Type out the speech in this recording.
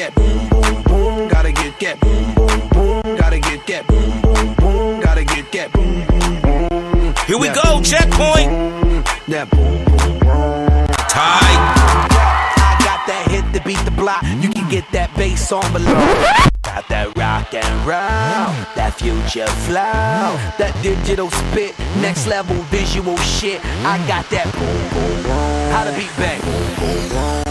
that boom boom boom, gotta get that boom boom boom, gotta get that boom boom boom, gotta get that boom boom boom. Here we go, checkpoint. That boom boom boom. Tight. I got that hit to beat the block. You can get that bass on below. Got that rock and roll, that future flow, that digital spit, next level visual shit. I got that boom boom boom, how to beat bang.